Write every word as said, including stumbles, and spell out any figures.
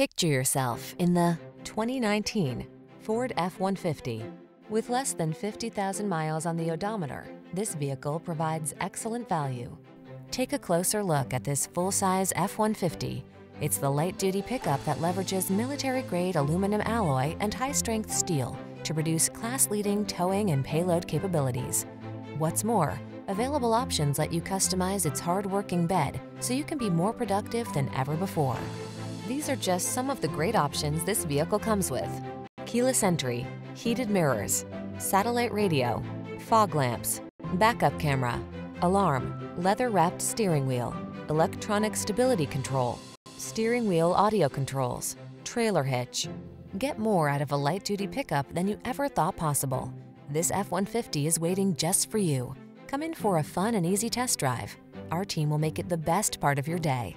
Picture yourself in the twenty nineteen Ford F one fifty. With less than fifty thousand miles on the odometer, this vehicle provides excellent value. Take a closer look at this full-size F one fifty. It's the light-duty pickup that leverages military-grade aluminum alloy and high-strength steel to produce class-leading towing and payload capabilities. What's more, available options let you customize its hard-working bed so you can be more productive than ever before. These are just some of the great options this vehicle comes with: keyless entry, heated mirrors, satellite radio, fog lamps, backup camera, alarm, leather-wrapped steering wheel, electronic stability control, steering wheel audio controls, trailer hitch. Get more out of a light-duty pickup than you ever thought possible. This F one fifty is waiting just for you. Come in for a fun and easy test drive. Our team will make it the best part of your day.